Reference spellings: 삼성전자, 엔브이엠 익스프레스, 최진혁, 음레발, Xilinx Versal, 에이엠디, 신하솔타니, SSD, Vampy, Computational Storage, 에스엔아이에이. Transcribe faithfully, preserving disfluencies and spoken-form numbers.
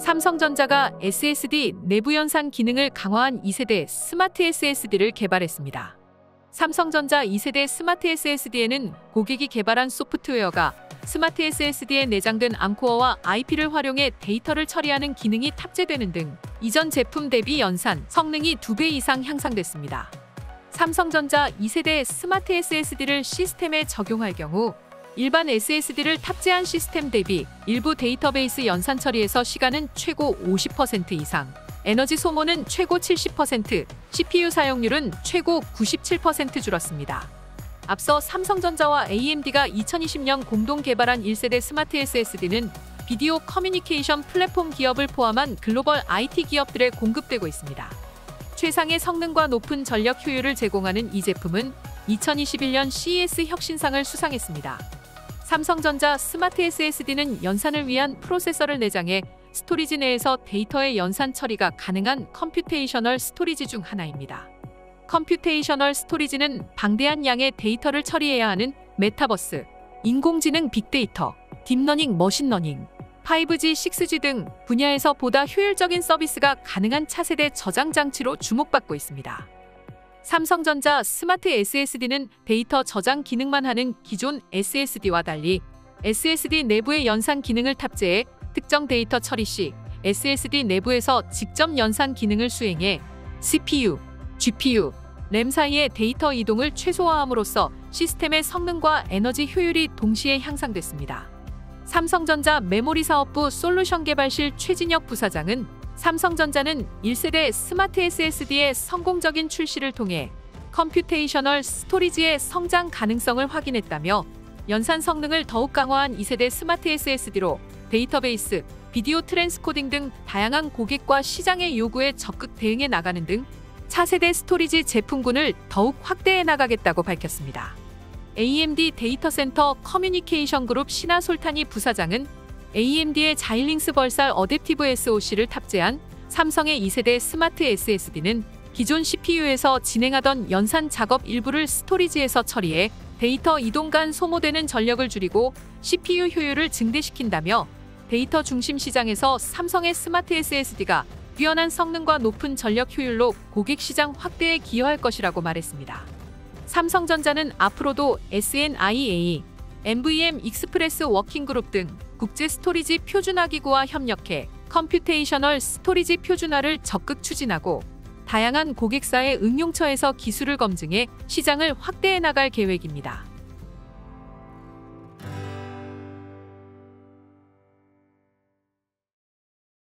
삼성전자가 에스에스디 내부 연산 기능을 강화한 이 세대 스마트 에스에스디를 개발했습니다. 삼성전자 이 세대 스마트 에스에스디에는 고객이 개발한 소프트웨어가 스마트 에스에스디에 내장된 암코어와 아이피를 활용해 데이터를 처리하는 기능이 탑재되는 등 이전 제품 대비 연산, 성능이 두 배 이상 향상됐습니다. 삼성전자 이 세대 스마트 에스에스디를 시스템에 적용할 경우 일반 에스에스디를 탑재한 시스템 대비 일부 데이터베이스 연산 처리에서 시간은 최고 오십 퍼센트 이상, 에너지 소모는 최고 칠십 퍼센트, 씨피유 사용률은 최고 구십칠 퍼센트 줄었습니다. 앞서 삼성전자와 에이엠디가 이천이십 년 공동 개발한 일 세대 스마트 에스에스디는 비디오 커뮤니케이션 플랫폼 기업을 포함한 글로벌 아이티 기업들에 공급되고 있습니다. 최상의 성능과 높은 전력 효율을 제공하는 이 제품은 이천이십일 년 씨이에스 혁신상을 수상했습니다. 삼성전자 스마트 에스에스디는 연산을 위한 프로세서를 내장해 스토리지 내에서 데이터의 연산 처리가 가능한 컴퓨테이셔널 스토리지 중 하나입니다. 컴퓨테이셔널 스토리지는 방대한 양의 데이터를 처리해야 하는 메타버스, 인공지능 빅데이터, 딥러닝 머신러닝, 파이브지, 식스지 등 분야에서 보다 효율적인 서비스가 가능한 차세대 저장 장치로 주목받고 있습니다. 삼성전자 스마트 에스에스디는 데이터 저장 기능만 하는 기존 에스에스디와 달리 에스에스디 내부의 연산 기능을 탑재해 특정 데이터 처리 시 에스에스디 내부에서 직접 연산 기능을 수행해 씨피유, 지피유, 램 사이의 데이터 이동을 최소화함으로써 시스템의 성능과 에너지 효율이 동시에 향상됐습니다. 삼성전자 메모리 사업부 솔루션 개발실 최진혁 부사장은 삼성전자는 일 세대 스마트 에스에스디의 성공적인 출시를 통해 컴퓨테이셔널 스토리지의 성장 가능성을 확인했다며 연산 성능을 더욱 강화한 이 세대 스마트 에스에스디로 데이터베이스, 비디오 트랜스코딩 등 다양한 고객과 시장의 요구에 적극 대응해 나가는 등 차세대 스토리지 제품군을 더욱 확대해 나가겠다고 밝혔습니다. 에이엠디 데이터센터 커뮤니케이션 그룹 신하솔타니 부사장은 에이엠디의 Xilinx Versal 어댑티브 에스오씨를 탑재한 삼성의 이 세대 스마트 에스에스디는 기존 씨피유에서 진행하던 연산 작업 일부를 스토리지에서 처리해 데이터 이동 간 소모되는 전력을 줄이고 씨피유 효율을 증대시킨다며 데이터 중심 시장에서 삼성의 스마트 에스에스디가 뛰어난 성능과 높은 전력 효율로 고객 시장 확대에 기여할 것이라고 말했습니다. 삼성전자는 앞으로도 에스엔아이에이, 엔브이엠 익스프레스 워킹그룹 등 국제 스토리지 표준화 기구와 협력해 컴퓨테이셔널 스토리지 표준화를 적극 추진하고 다양한 고객사의 응용처에서 기술을 검증해 시장을 확대해 나갈 계획입니다.